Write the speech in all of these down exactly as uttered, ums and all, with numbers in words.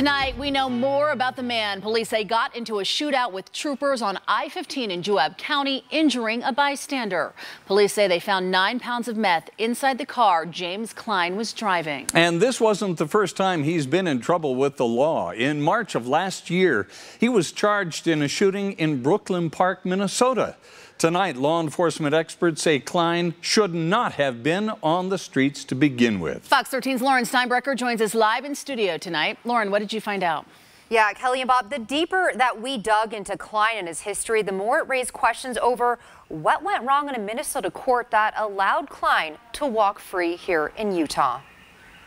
Tonight, we know more about the man police say got into a shootout with troopers on I fifteen in Juab County, injuring a bystander. Police say they found nine pounds of meth inside the car James Klein was driving. And this wasn't the first time he's been in trouble with the law. In March of last year, he was charged in a shooting in Brooklyn Park, Minnesota. Tonight, law enforcement experts say Klein should not have been on the streets to begin with. Fox thirteen's Lauren Steinbrecher joins us live in studio tonight. Lauren, what did you find out? Yeah, Kelly and Bob, the deeper that we dug into Klein and his history, the more it raised questions over what went wrong in a Minnesota court that allowed Klein to walk free here in Utah.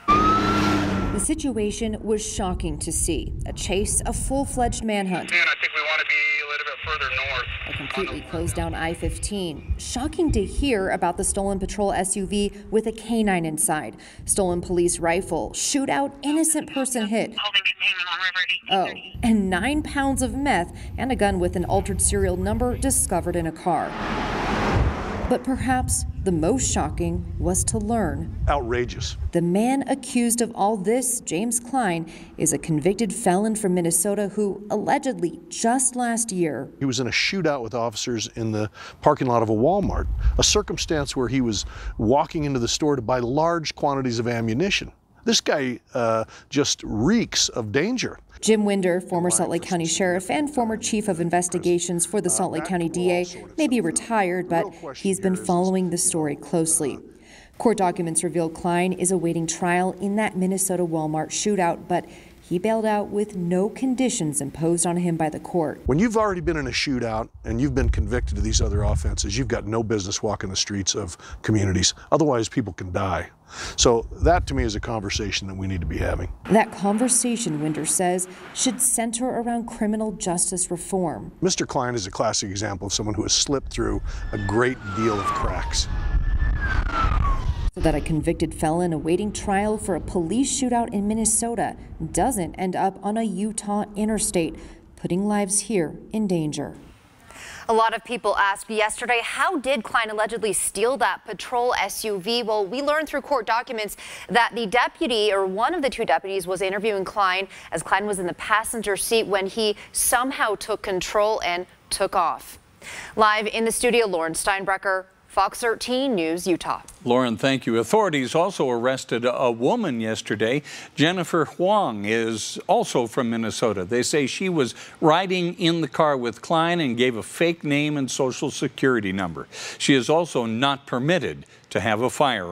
The situation was shocking to see. A chase, a full-fledged manhunt. Man, I think we want to be a little bit further north. A completely closed down I fifteen. Shocking to hear about the stolen patrol S U V with a canine inside. Stolen police rifle. Shootout, innocent person hit. Oh, and nine pounds of meth and a gun with an altered serial number discovered in a car. But perhaps the most shocking was to learn. Outrageous. The man accused of all this, James Klein, is a convicted felon from Minnesota who allegedly just last year. He was in a shootout with officers in the parking lot of a Walmart, a circumstance where he was walking into the store to buy large quantities of ammunition. This guy uh, just reeks of danger. Jim Winder, former Salt Lake County Sheriff and former Chief of Investigations for the Salt Lake County D A, may be retired, but he's been following the story closely. Court documents reveal Klein is awaiting trial in that Minnesota Walmart shootout, but he bailed out with no conditions imposed on him by the court. When you've already been in a shootout and you've been convicted of these other offenses, you've got no business walking the streets of communities. Otherwise, people can die. So that, to me, is a conversation that we need to be having. That conversation, Winder says, should center around criminal justice reform. Mister Klein is a classic example of someone who has slipped through a great deal of cracks. So that a convicted felon awaiting trial for a police shootout in Minnesota doesn't end up on a Utah interstate, putting lives here in danger. A lot of people asked yesterday, how did Klein allegedly steal that patrol S U V? Well, we learned through court documents that the deputy, or one of the two deputies, was interviewing Klein as Klein was in the passenger seat when he somehow took control and took off. Live in the studio, Lauren Steinbrecher, Fox thirteen News Utah. Lauren, thank you. Authorities also arrested a woman yesterday. Jennifer Huang is also from Minnesota. They say she was riding in the car with Klein and gave a fake name and social security number. She is also not permitted to have a firearm.